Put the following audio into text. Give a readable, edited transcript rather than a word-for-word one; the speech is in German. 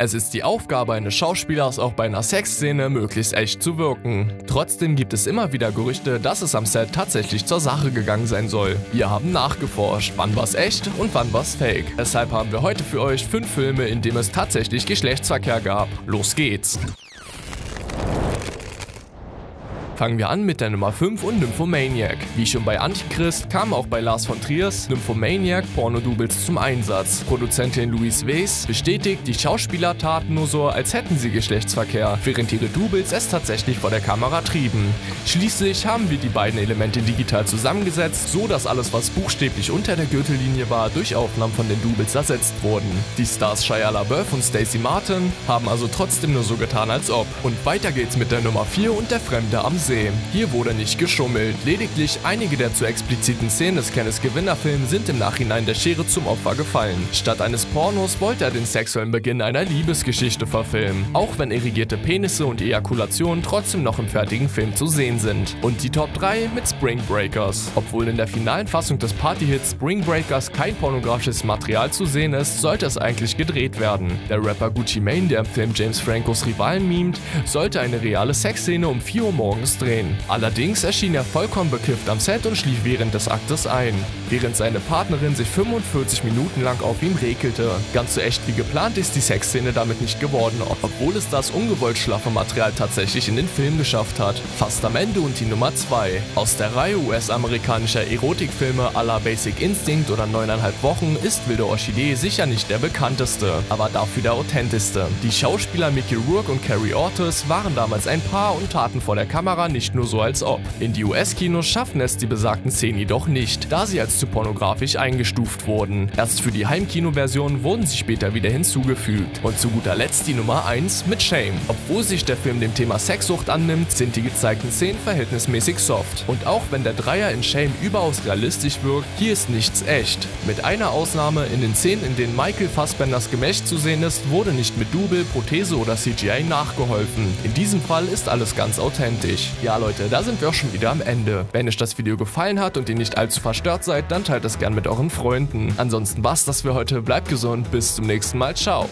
Es ist die Aufgabe eines Schauspielers, auch bei einer Sexszene möglichst echt zu wirken. Trotzdem gibt es immer wieder Gerüchte, dass es am Set tatsächlich zur Sache gegangen sein soll. Wir haben nachgeforscht, wann war's echt und wann war's fake. Deshalb haben wir heute für euch 5 Filme, in denen es tatsächlich Geschlechtsverkehr gab. Los geht's! Fangen wir an mit der Nummer 5 und Nymphomaniac. Wie schon bei Antichrist kam auch bei Lars von Triers Nymphomaniac Pornodoubles zum Einsatz. Produzentin Louise Weiss bestätigt, die Schauspieler taten nur so, als hätten sie Geschlechtsverkehr, während ihre Doubles es tatsächlich vor der Kamera trieben. Schließlich haben wir die beiden Elemente digital zusammengesetzt, so dass alles, was buchstäblich unter der Gürtellinie war, durch Aufnahmen von den Doubles ersetzt wurden. Die Stars Shia LaBeouf und Stacey Martin haben also trotzdem nur so getan, als ob. Und weiter geht's mit der Nummer 4 und der Fremde am See. Hier wurde nicht geschummelt, lediglich einige der zu expliziten Szenen des Cannes-Gewinnerfilms sind im Nachhinein der Schere zum Opfer gefallen. Statt eines Pornos wollte er den sexuellen Beginn einer Liebesgeschichte verfilmen, auch wenn irrigierte Penisse und Ejakulationen trotzdem noch im fertigen Film zu sehen sind. Und die Top 3 mit Spring Breakers. Obwohl in der finalen Fassung des Partyhits Spring Breakers kein pornografisches Material zu sehen ist, sollte es eigentlich gedreht werden. Der Rapper Gucci Mane, der im Film James Francos Rivalen mimt, sollte eine reale Sexszene um 4 Uhr morgens drehen. Allerdings erschien er vollkommen bekifft am Set und schlief während des Aktes ein, während seine Partnerin sich 45 Minuten lang auf ihn räkelte. Ganz so echt wie geplant ist die Sexszene damit nicht geworden, obwohl es das ungewollt schlaffe Material tatsächlich in den Film geschafft hat. Fast am Ende und die Nummer 2. Aus der Reihe US-amerikanischer Erotikfilme à la Basic Instinct oder 9,5 Wochen ist Wilde Orchidee sicher nicht der bekannteste, aber dafür der authentischste. Die Schauspieler Mickey Rourke und Carrie Ortiz waren damals ein Paar und taten vor der Kamera nicht nur so, als ob. In die US-Kinos schafften es die besagten Szenen jedoch nicht, da sie als zu pornografisch eingestuft wurden. Erst für die Heimkino-Version wurden sie später wieder hinzugefügt. Und zu guter Letzt die Nummer 1 mit Shame. Obwohl sich der Film dem Thema Sexsucht annimmt, sind die gezeigten Szenen verhältnismäßig soft. Und auch wenn der Dreier in Shame überaus realistisch wirkt, hier ist nichts echt. Mit einer Ausnahme, in den Szenen, in denen Michael Fassbenders Gemächt zu sehen ist, wurde nicht mit Double, Prothese oder CGI nachgeholfen. In diesem Fall ist alles ganz authentisch. Ja Leute, da sind wir auch schon wieder am Ende. Wenn euch das Video gefallen hat und ihr nicht allzu verstört seid, dann teilt es gern mit euren Freunden. Ansonsten war's das für heute, bleibt gesund, bis zum nächsten Mal, ciao!